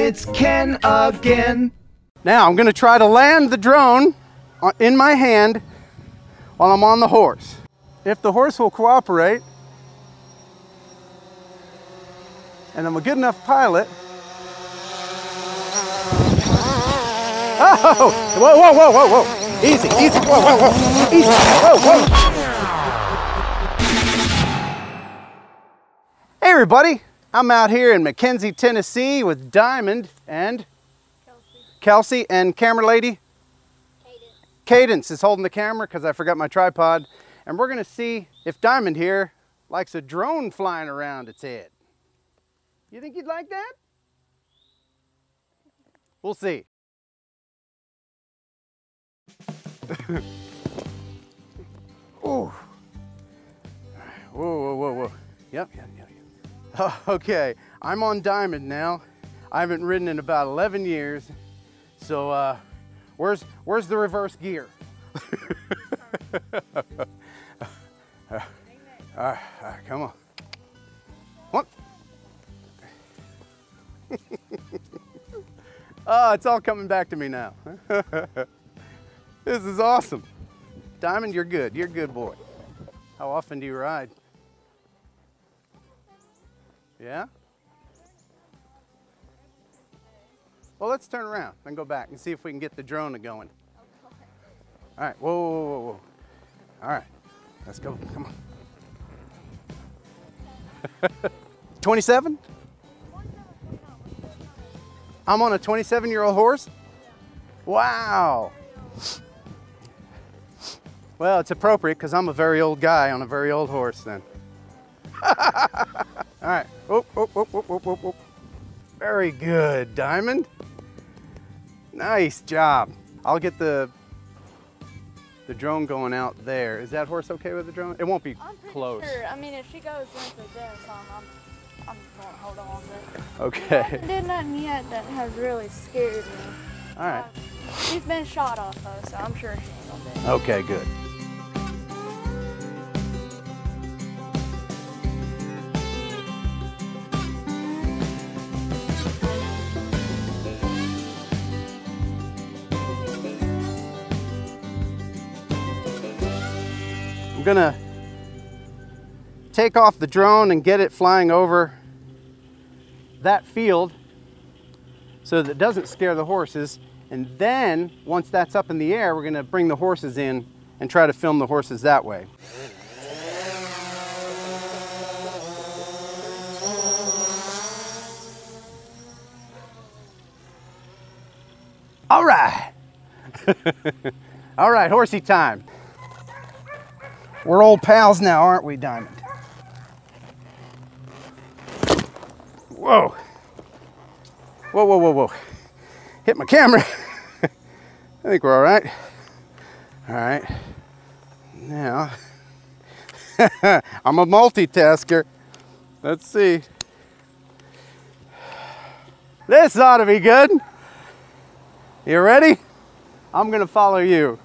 It's Ken again. Now I'm gonna try to land the drone in my hand while I'm on the horse. If the horse will cooperate, and I'm a good enough pilot. Oh, whoa, whoa, whoa, whoa, whoa. Easy, easy, whoa, whoa, whoa, easy, whoa, whoa. Hey everybody, I'm out here in McKenzie, Tennessee with Diamond and Kelsey and camera lady? Cadence is holding the camera because I forgot my tripod. And we're gonna see if Diamond here likes a drone flying around its head. You think you'd like that? We'll see. Oh. Whoa, whoa, whoa, whoa. Yep, yep, yep. Okay, I'm on Diamond now. I haven't ridden in about 11 years. So where's the reverse gear? All right, come on. What? Oh, it's all coming back to me now. This is awesome. Diamond, you're good. You're a good boy. How often do you ride? Yeah? Well, let's turn around and go back and see if we can get the drone going. All right, whoa, whoa, whoa, whoa. All right, let's go, come on. 27? I'm on a 27-year-old horse? Wow. Well, it's appropriate because I'm a very old guy on a very old horse then. All right. Oh, oh, oh, oh, oh, oh, oh. Very good, Diamond. Nice job. I'll get the drone going out there. Is that horse okay with the drone? It won't be close. Sure. I mean, if she goes like this, I'm going to hold on to it. Okay. She hasn't done nothing yet that has really scared me. All right. She's been shot off of, so I'm sure she ain't going to do it. Okay, good. I'm gonna take off the drone and get it flying over that field so that it doesn't scare the horses. And then once that's up in the air, we're gonna bring the horses in and try to film the horses that way. All right. All right, horsey time. We're old pals now, aren't we, Diamond? Whoa. Whoa, whoa, whoa, whoa. Hit my camera. I think we're all right. All right. Now, I'm a multitasker. Let's see. This ought to be good. You ready? I'm gonna follow you.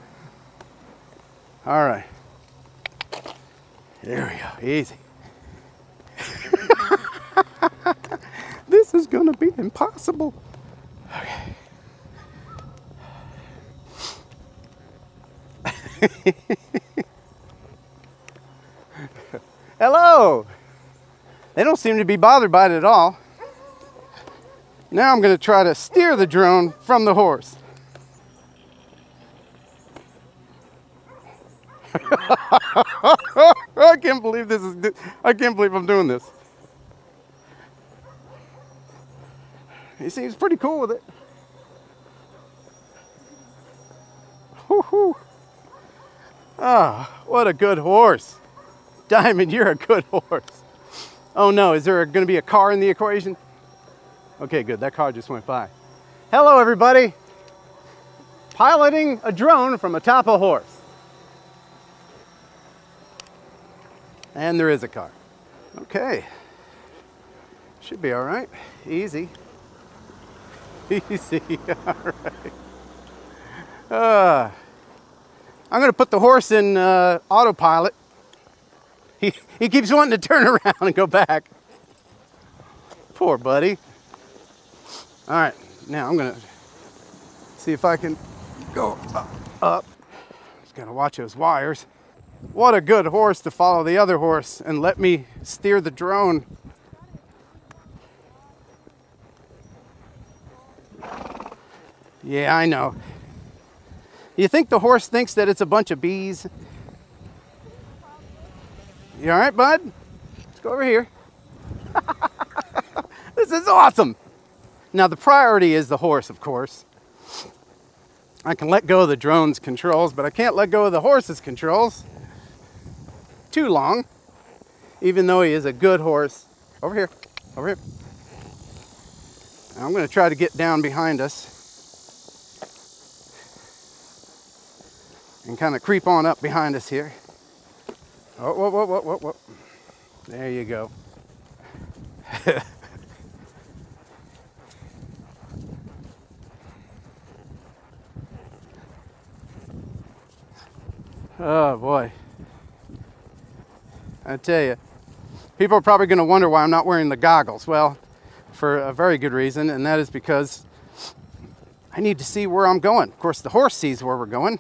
All right. There we go, easy. This is gonna be impossible. Okay. Hello. They don't seem to be bothered by it at all. Now I'm gonna try to steer the drone from the horse. I can't believe this is, I can't believe I'm doing this. He seems pretty cool with it. Woo-hoo. Ah, what a good horse. Diamond, you're a good horse. Oh no, is there gonna be a car in the equation? Okay, good, that car just went by. Hello everybody. Piloting a drone from atop a horse. And there is a car. Okay. Should be all right. Easy. Easy. All right. I'm going to put the horse in autopilot. He keeps wanting to turn around and go back. Poor buddy. All right, now I'm gonna see if I can go up. Just gotta watch those wires. What a good horse to follow the other horse and let me steer the drone. Yeah, I know. You think the horse thinks that it's a bunch of bees? You all right, bud? Let's go over here. This is awesome. Now the priority is the horse, of course. I can let go of the drone's controls, but I can't let go of the horse's controls too long, even though he is a good horse. Over here, over here. I'm gonna try to get down behind us and kind of creep on up behind us here. Oh, whoa, whoa, whoa, whoa, whoa. There you go. Oh boy. I tell you, people are probably gonna wonder why I'm not wearing the goggles. Well, for a very good reason, and that is because I need to see where I'm going. Of course, the horse sees where we're going,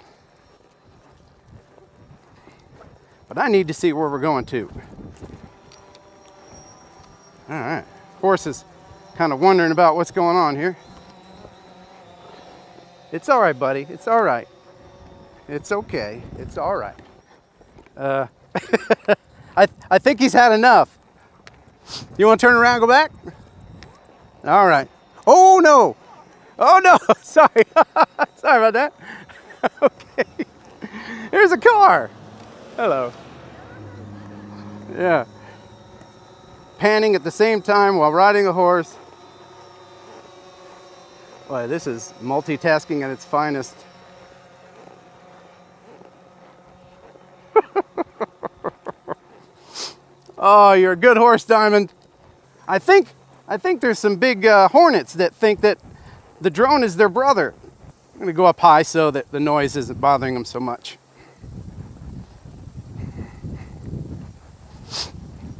but I need to see where we're going to. All right, horse is kind of wondering about what's going on here. It's all right, buddy, it's all right. It's okay, it's all right. I think he's had enough. You wanna turn around and go back? All right. Oh no, oh no, sorry. Sorry about that. Okay, here's a car. Hello. Yeah. Panning at the same time while riding a horse. Boy, this is multitasking at its finest. Oh, you're a good horse, Diamond. I think there's some big hornets that think that the drone is their brother. I'm gonna go up high so that the noise isn't bothering them so much.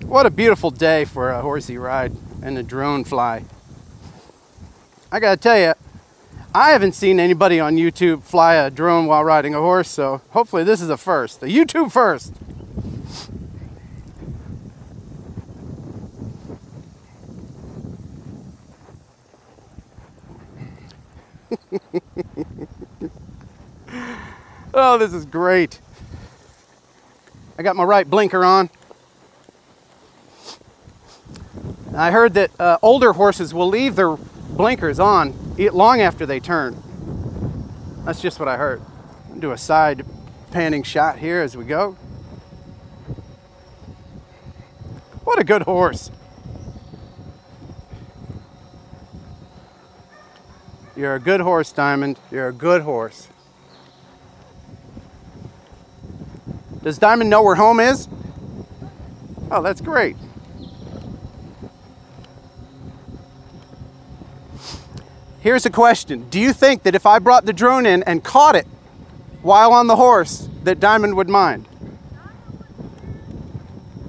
What a beautiful day for a horsey ride and a drone fly. I gotta tell you, I haven't seen anybody on YouTube fly a drone while riding a horse, so hopefully this is a first, a YouTube first. Oh, this is great. I got my right blinker on. I heard that older horses will leave their blinkers on long after they turn. That's just what I heard. I'll do a side panning shot here as we go. What a good horse. You're a good horse, Diamond. You're a good horse. Does Diamond know where home is? Oh, that's great. Here's a question. Do you think that if I brought the drone in and caught it while on the horse, that Diamond would mind?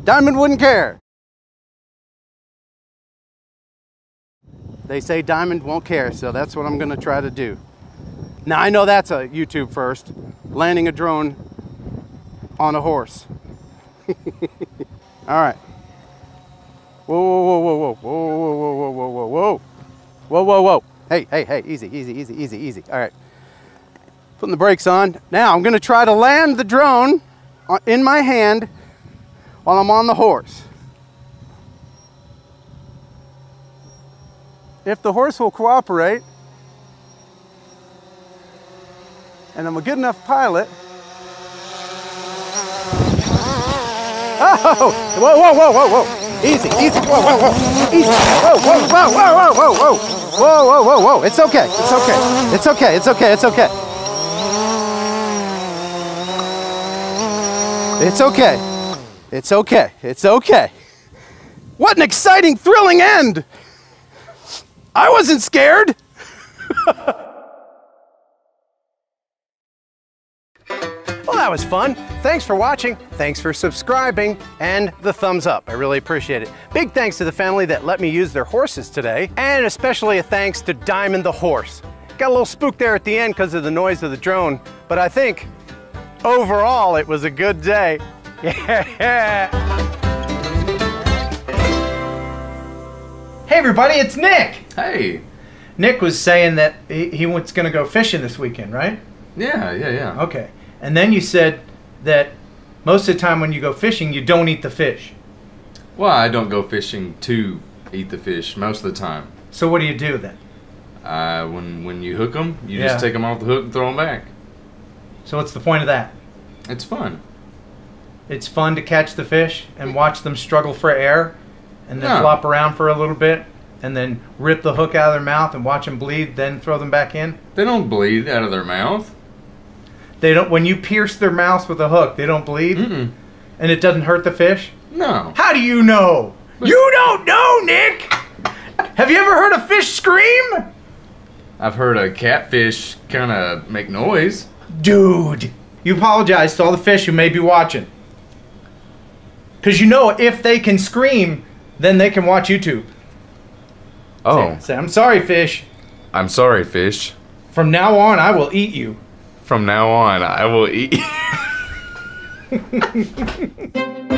Diamond wouldn't care. They say Diamond won't care, so that's what I'm gonna try to do. Now I know that's a YouTube first, landing a drone on a horse. All right. Whoa, whoa, whoa, whoa, whoa, whoa, whoa, whoa, whoa, whoa. Whoa, whoa, whoa. Hey, hey, hey, easy, easy, easy, easy, easy. All right, putting the brakes on. Now I'm gonna try to land the drone in my hand while I'm on the horse. If the horse will cooperate, and I'm a good enough pilot. Oh, whoa, whoa, whoa, whoa, whoa. Easy, easy, whoa, whoa, whoa, easy, whoa, whoa, whoa, whoa, whoa, whoa, whoa, whoa, whoa, whoa, it's okay, it's okay, it's okay, it's okay, it's okay. It's okay, it's okay, it's okay. What an exciting, thrilling end! I wasn't scared! that was fun. Thanks for watching, thanks for subscribing, and the thumbs up. I really appreciate it. Big thanks to the family that let me use their horses today, and especially a thanks to Diamond the horse. Got a little spooked there at the end because of the noise of the drone, but I think overall it was a good day. Yeah. Hey everybody, it's Nick! Hey! Nick was saying that he was going to go fishing this weekend, right? Yeah. Okay. And then you said that most of the time when you go fishing, you don't eat the fish. Well, I don't go fishing to eat the fish most of the time. So what do you do then? When you hook them, you just take them off the hook and throw them back. So what's the point of that? It's fun. It's fun to catch the fish and watch them struggle for air? And then flop around for a little bit, and then rip the hook out of their mouth and watch them bleed, then throw them back in? They don't bleed out of their mouth. They don't. When you pierce their mouth with a hook, they don't bleed? Mm-mm. And it doesn't hurt the fish? No. How do you know? But you don't know, Nick! Have you ever heard a fish scream? I've heard a catfish kind of make noise. Dude, you apologize to all the fish who may be watching. Because you know if they can scream, then they can watch YouTube. Oh. Say, I'm sorry, fish. I'm sorry, fish. From now on, I will eat you. From now on, I will eat you.